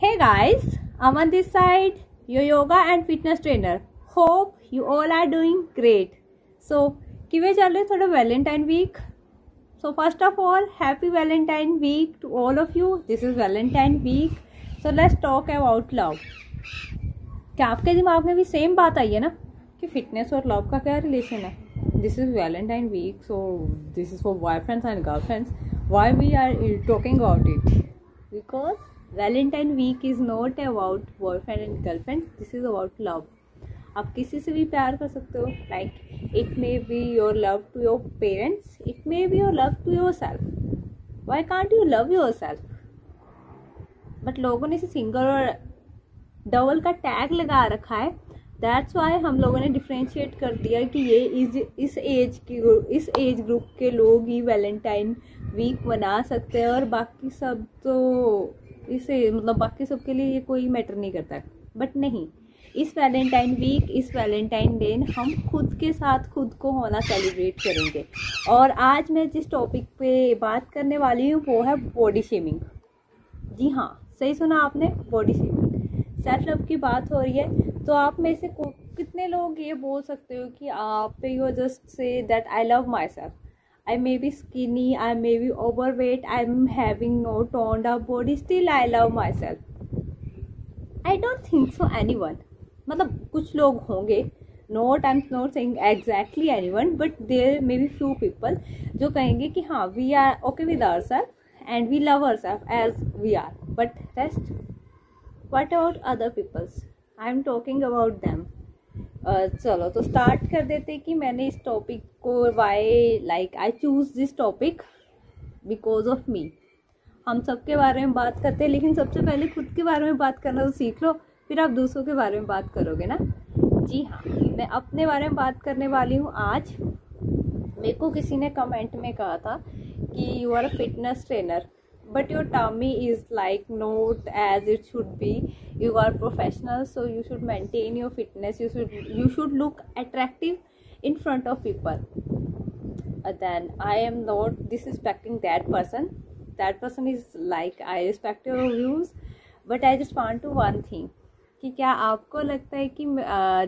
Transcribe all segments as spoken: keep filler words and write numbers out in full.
Hey guys, I'm on this side, your yoga and fitness trainer. Hope you all are doing great. So, किवे चल रहे थोड़ा Valentine week. So first of all, happy Valentine week to all of you. This is Valentine week. So let's talk about love. क्या आपके दिमाग में भी same बात आई है ना कि फिटनेस और लव का क्या रिलेशन है? This is Valentine week, so this is for boyfriends and girlfriends. Why we are talking about it? Because Valentine week is not about boyfriend and girlfriend. This is about love. आप किसी से भी प्यार कर सकते हो. Like it may be your love to your parents. It may be your love to yourself. Why can't you love yourself? But लोगों ने इसे सिंगल और डबल का टैग लगा रखा है. That's why हम लोगों ने डिफ्रेंशिएट कर दिया कि ये इस इस एज की इस एज ग्रुप के लोग ही वैलेंटाइन वीक मना सकते हैं और बाकी सब तो इसे मतलब बाकी सब के लिए ये कोई मैटर नहीं करता है. बट नहीं, इस वैलेंटाइन वीक इस वैलेंटाइन डे हम खुद के साथ खुद को होना सेलिब्रेट करेंगे. और आज मैं जिस टॉपिक पे बात करने वाली हूँ वो है बॉडी शेमिंग. जी हाँ, सही सुना आपने, बॉडी शेमिंग. सेल्फ लव की बात हो रही है तो आप में से कितने लोग ये बोल सकते हो कि आप you just say that I love myself. I may be skinny, I may be overweight, I am having no toned up body, still I love myself. I don't think so anyone. मतलब कुछ लोग होंगे, not I am not saying exactly anyone, but there may be few people जो कहेंगे कि हाँ we are okay with our self and we love our self as we are. But rest, what about other peoples? I am talking about them. चलो तो start कर देते कि मैंने इस टॉपिक को why like I choose this topic because of me. हम सब के बारे में बात करते हैं लेकिन सबसे पहले खुद के बारे में बात करना तो सीख लो, फिर आप दूसरों के बारे में बात करोगे ना. जी हाँ, मैं अपने बारे में बात करने वाली हूँ आज. मेरे को किसी ने कमेंट में कहा था कि you are a fitness trainer but your tummy is like not as it should be. You are professional, so you should maintain your fitness. You should you should look attractive in front of people. And then I am not disrespecting that person. That person is like I respect your views, but I just want to one thing. कि क्या आपको लगता है कि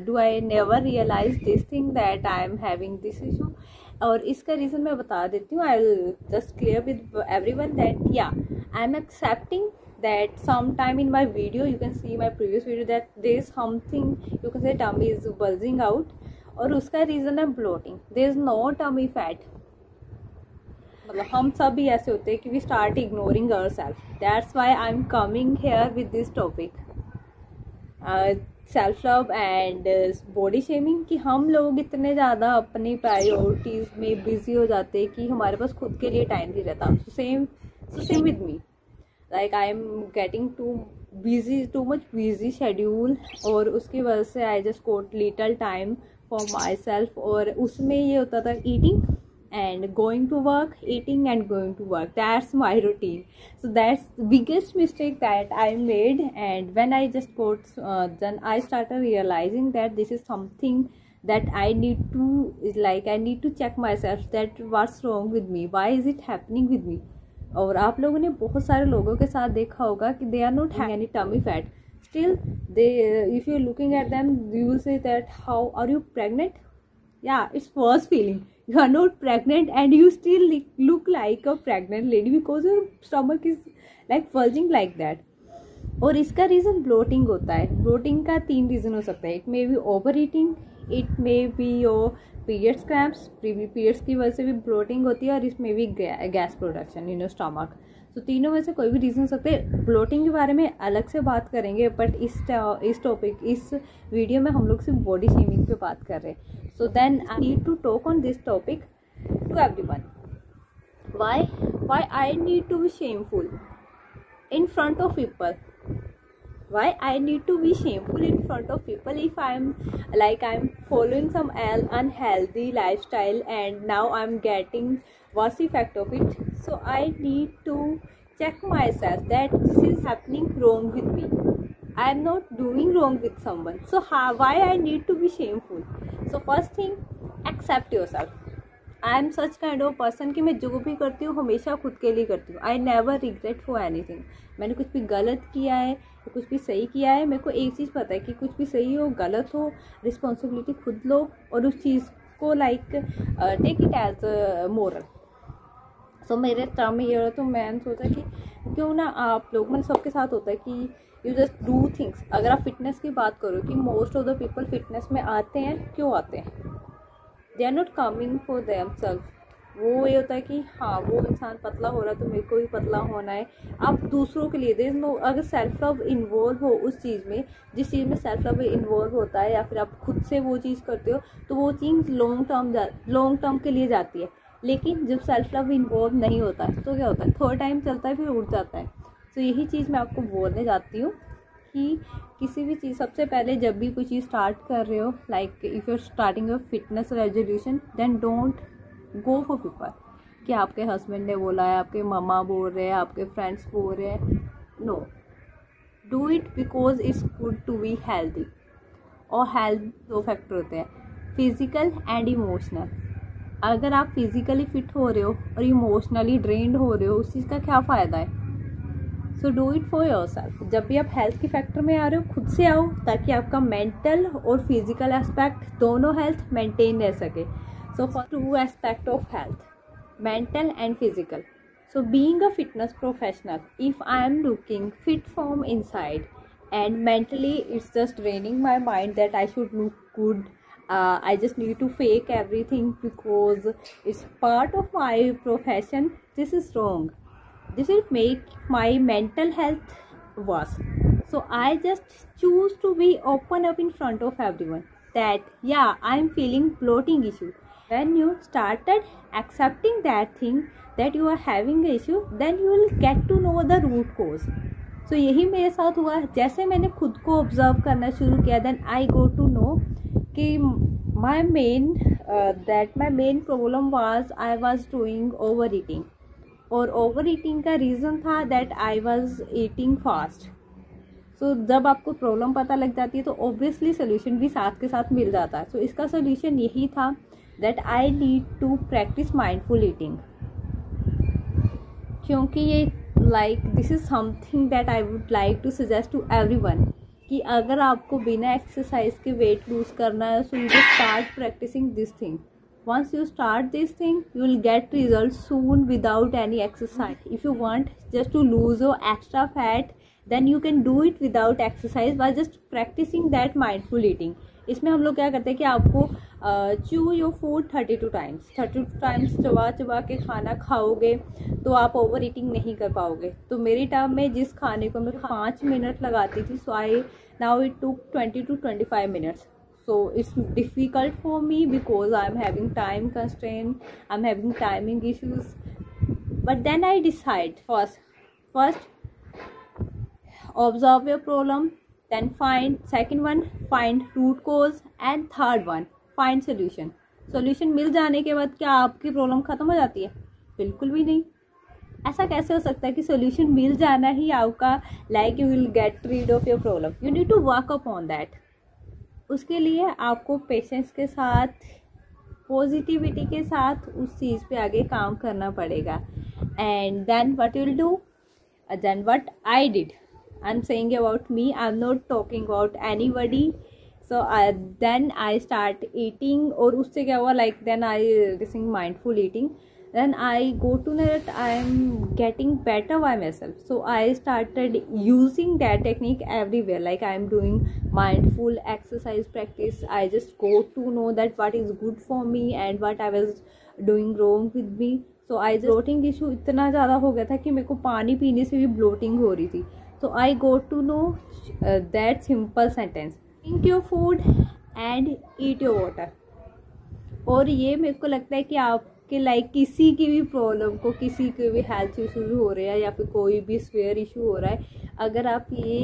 do I never realize this thing that I am having this issue? और इसका reason मैं बता देती हूँ. I will just clear with everyone that या I am accepting that some time in my video you can see my previous video that there is something you can say tummy is bulging out और उसका reason है bloating. There is no tummy fat. मतलब हम सब भी ऐसे होते हैं कि we start ignoring our self. That's why I am coming here with this topic self love and body shaming. कि हम लोग इतने ज़्यादा अपनी प्रायोरिटीज़ में बिजी हो जाते हैं कि हमारे पास खुद के लिए टाइम नहीं रहता. So same so same with me. Like I am getting too busy too much busy schedule और उसकी वजह से I just got little time for myself. और उसमें ये होता था eating and going to work, eating and going to work. That's my routine. So that's biggest mistake that I made. And when I just got then I started realizing that this is something that I need to is like I need to check myself that what's wrong with me, why is it happening with me. और आप लोगों ने बहुत सारे लोगों के साथ देखा होगा कि they are not having any tummy fat, still they if you are looking at them you will say that how are you pregnant. या it's worst feeling. You are not pregnant and you still look like a pregnant lady because your stomach is like bulging like that. और इसका reason bloating होता है. Bloating का तीन reason हो सकता है. It may be over eating, it may be your periods cramps, periods की वजह से भी ब्लोटिंग होती है और इसमें भी gas production in your stomach. तो तीनों में से कोई भी रीज़न हो सकता है. ब्लोटिंग के बारे में अलग से बात करेंगे बट इस इस टॉपिक इस वीडियो में हम लोग सिर्फ बॉडी शेमिंग पे बात कर रहे हैं. So then I need to talk on this topic to everyone. Why why I need to be shameful in front of people? Why I need to be shameful in front of people if I'm like I'm following some unhealthy lifestyle and now I'm getting worse effect of it. So I need to check myself that this is happening wrong with me. I'm not doing wrong with someone. So how, why I need to be shameful? So first thing, accept yourself. I am such kind of person कि मैं जो भी करती हूँ हमेशा खुद के लिए करती हूँ। I never regret for anything. मैंने कुछ भी गलत किया है, कुछ भी सही किया है, मेरे को एक चीज़ पता है कि कुछ भी सही हो गलत हो रिस्पॉन्सिबिलिटी खुद लो और उस चीज़ को like take it as moral. सो मेरे टर्म में ये हो रहा, तो मैंने सोचा कि क्यों ना आप लोग, मतलब सबके साथ होता है कि यू जस्ट डू थिंग्स। अगर आप फिटनेस की बात करो कि most of the people fitness में आते हैं, क्यों आते हैं? They are not coming for them self. वो ये होता है कि हाँ वो इंसान पतला हो रहा है तो मेरे को भी पतला होना है। आप दूसरों के लिए दे नो, अगर सेल्फ लव इन्वॉल्व हो उस चीज़ में, जिस चीज़ में सेल्फ लव इन्वॉल्व होता है या फिर आप खुद से वो चीज़ करते हो तो वो चीज़ लॉन्ग टर्म लॉन्ग टर्म के लिए जाती है। लेकिन जब सेल्फ लव इन्वॉल्व नहीं होता है तो क्या होता है, थोड़ा टाइम चलता है फिर उठ जाता है। तो यही चीज़ मैं आपको बोलने जाती हूँ कि किसी भी चीज़ सबसे पहले जब भी कोई चीज़ स्टार्ट कर रहे हो, like if you are starting your fitness resolution, then don't go for people कि आपके हस्बैंड ने बोला है, आपके मामा बोल रहे हैं, आपके फ्रेंड्स बोल रहे हैं। No, do it because it's good to be healthy. और हेल्थ दो फैक्टर होते हैं, फिजिकल एंड इमोशनल। अगर आप फिजिकली फिट हो रहे हो और इमोशनली ड्रेन्ड हो रहे हो, उस चीज़ का क्या फ़ायदा है? So do it for your self. जब भी आप हेल्थ के फैक्टर में आ रहे हो, खुद से आओ ताकि आपका मेंटल और फिजिकल एस्पेक्ट दोनों हेल्थ मेंटेन रह सके। So for two aspects of health, mental and physical. So being a fitness professional, if I am looking fit from inside and mentally it's just draining my mind that I should look good, uh, I just need to fake everything because it's part of my profession, this is wrong. This will make my mental health worse. So I just choose to be open up in front of everyone that yeah, I am feeling bloating issue. When you started accepting that thing that you are having an issue, then you will get to know the root cause. So यही मेरे साथ हुआ। जैसे मैंने खुद को observe करना शुरू किया, then I go to know कि my main uh, that my main problem was I was doing overeating. और overeating का reason था that I was eating fast. So so, जब आपको प्रॉब्लम पता लग जाती है तो ऑब्वियसली सोल्यूशन भी साथ के साथ मिल जाता है। सो so, इसका सोल्यूशन यही था that I need to practice mindful eating, क्योंकि ये like this is something that I would like to suggest to everyone कि अगर आपको बिना एक्सरसाइज के वेट लूज करना है, so you just start practicing this thing. Once you start this thing, you will get results soon without any exercise. If you want just to lose your extra fat, then you can do it without exercise by just practicing that mindful eating. इसमें हम लोग क्या करते हैं कि आपको chew your food thirty two times thirty two times चबा चबा के खाना खाओगे तो आप ओवर ईटिंग नहीं कर पाओगे। तो मेरी टर्म में जिस खाने को मैं पाँच मिनट लगाती थी, so I now eat to twenty to twenty five minutes. So it's difficult for me because I am having time constraint, I am having timing issues. But then I decide first first observe your problem, then find second one find root cause and third one find solution. Solution मिल जाने के बाद क्या आपकी problem ख़त्म हो जाती है? बिल्कुल भी नहीं। ऐसा कैसे हो सकता है कि solution मिल जाना ही आपका like you will get rid of your problem. You need to work upon that. उसके लिए आपको पेशेंस के साथ, पॉजिटिविटी के साथ उस चीज़ पे आगे काम करना पड़ेगा। And then what you will do? Then what I did. I'm saying about me, I'm not talking about anybody. So uh, then I start eating और उससे क्या हुआ, like then I practicing mindful eating, then I go to that I'm getting better by myself. So I started using that technique everywhere, like I'm doing mindful exercise practice. I just go to know that what is good for me and what I was doing wrong with me. So I bloating issue इतना ज़्यादा हो गया था कि मेरे को पानी पीने से भी bloating हो रही थी। So I go to know uh, that simple sentence. Drink your food and eat your water. और ये मेरे को लगता है कि आपके लाइक किसी की भी प्रॉब्लम को, किसी के भी हेल्थ इशूज़ हो रहे हैं या फिर कोई भी स्वेयर इशू हो रहा है, अगर आप ये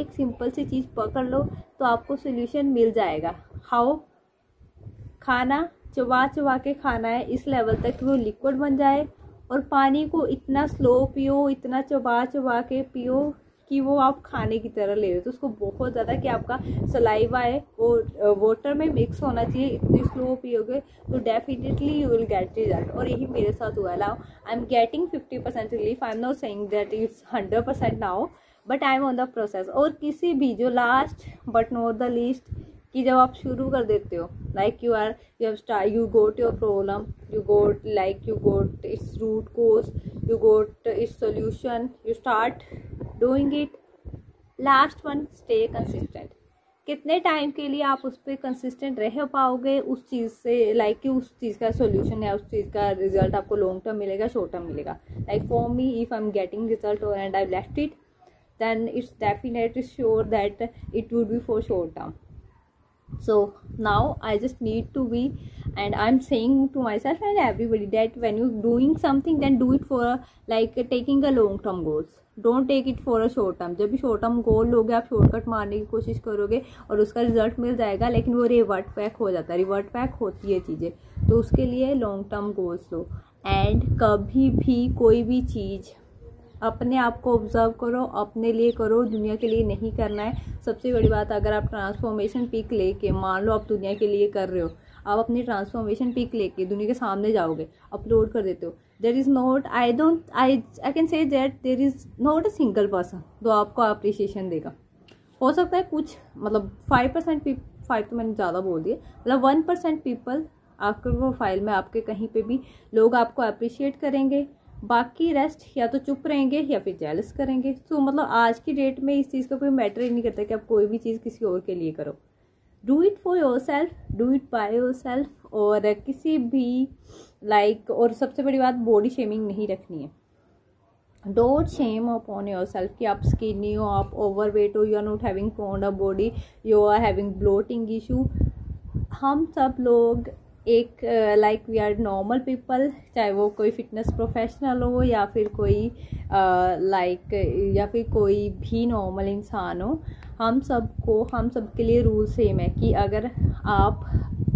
एक सिंपल सी चीज़ पकड़ लो तो आपको सोल्यूशन मिल जाएगा। हाउ? खाना चबा चबा के खाना है इस लेवल तक कि वो लिक्विड बन जाए, और पानी को इतना स्लो पियो, इतना चबा चबा के पियो कि वो आप खाने की तरह ले रहे हो, तो उसको बहुत ज़्यादा कि आपका सलाइवा है वो वाटर में मिक्स होना चाहिए। इतनी स्लो पियोगे तो definitely you will get result. और यही मेरे साथ हुआ। Now I am getting fifty percent relief, I am not saying that it's hundred percent now but I am on the process. और किसी भी जो last but not the least कि जब आप शुरू कर देते हो like you are you have start you got your problem, you got like you got its root cause, you got its solution, you start doing it. Last one, stay consistent. कितने time के लिए आप उस पर consistent रह पाओगे उस चीज़ से, लाइक like कि उस चीज़ का सोल्यूशन या उस चीज़ का रिजल्ट आपको लॉन्ग टर्म मिलेगा, शॉर्ट टर्म मिलेगा। Like for me if I am getting result और and I left it then it's definitely sure that it would be for short term. So now I just need to be, and I'm saying to myself and everybody that when you're doing something, then do it for a, like taking a long term goals. Don't take it for a short term. जब भी short term goal लोगे आप shortcut मारने की कोशिश करोगे और उसका रिजल्ट मिल जाएगा, लेकिन वो रिवर्ट बैक हो जाता है, रिवर्ट बैक होती है चीज़ें। तो उसके लिए लॉन्ग टर्म गोल्स लो। एंड कभी भी कोई भी चीज़ अपने आप को ऑब्जर्व करो, अपने लिए करो, दुनिया के लिए नहीं करना है। सबसे बड़ी बात, अगर आप ट्रांसफॉर्मेशन पिक लेके, मान लो आप दुनिया के लिए कर रहे हो, आप अपनी ट्रांसफॉर्मेशन पिक लेके दुनिया के सामने जाओगे, अपलोड कर देते हो, there is not I don't I I can say that there is not a single person जो आपको अप्रिसिएशन देगा। हो सकता है कुछ मतलब फाइव परसेंट पीप फाइव तो मैंने ज़्यादा बोल दिया, मतलब वन परसेंट पीपल आपके प्रोफाइल में आपके कहीं पर भी लोग आपको अप्रिशिएट करेंगे, बाकी रेस्ट या तो चुप रहेंगे या फिर जेलस करेंगे। तो so, मतलब आज की डेट में इस चीज़ का कोई मैटर ही नहीं करता कि आप कोई भी चीज़ किसी और के लिए करो। Do it for your self, do it by your self. और किसी भी लाइक like, और सबसे बड़ी बात, बॉडी शेमिंग नहीं रखनी है। Don't shame upon your self कि आप स्किनी हो, आप ओवरवेट हो, you are not having toned up body, you are having bloating issue. हम सब लोग एक like we are normal people, चाहे वो कोई फिटनेस प्रोफेशनल हो या फिर कोई लाइक uh, like, या फिर कोई भी नॉर्मल इंसान हो, हम सबको हम सब के लिए रूल सेम है कि अगर आप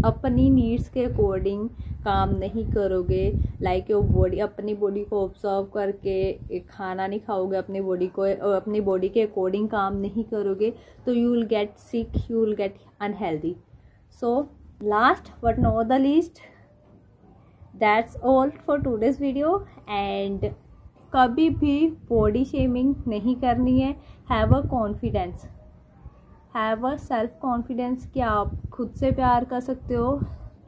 अपनी नीड्स के अकॉर्डिंग काम नहीं करोगे, लाइक योर बॉडी, अपनी बॉडी को ऑब्जर्व करके खाना नहीं खाओगे, अपनी बॉडी को अपनी बॉडी के अकॉर्डिंग काम नहीं करोगे, तो you will get sick, you will get unhealthy. So last but not the least, that's all for today's video and कभी भी बॉडी शेमिंग नहीं करनी है। Have a confidence, have a self confidence कि आप खुद से प्यार कर सकते हो।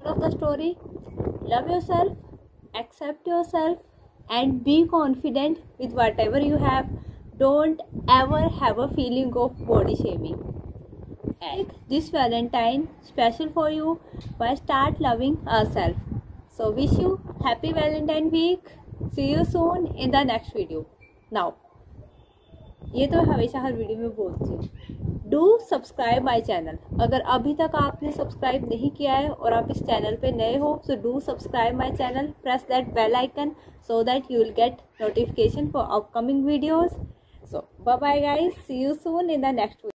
Love the story, love your self, accept your self and be confident with whatever you have. Don't ever have a feeling of body shaming. And this Valentine special for you by start loving ourselves. So wish you happy Valentine week. See you soon in the next video. Now, ये तो हमेशा हर video में बोलती हूँ, do subscribe my channel. अगर अभी तक आपने सब्सक्राइब नहीं किया है और आप इस चैनल पे नए हो, so do subscribe my channel. Press that bell icon so that you will get notification for upcoming videos. So bye bye guys. See you soon in the next video.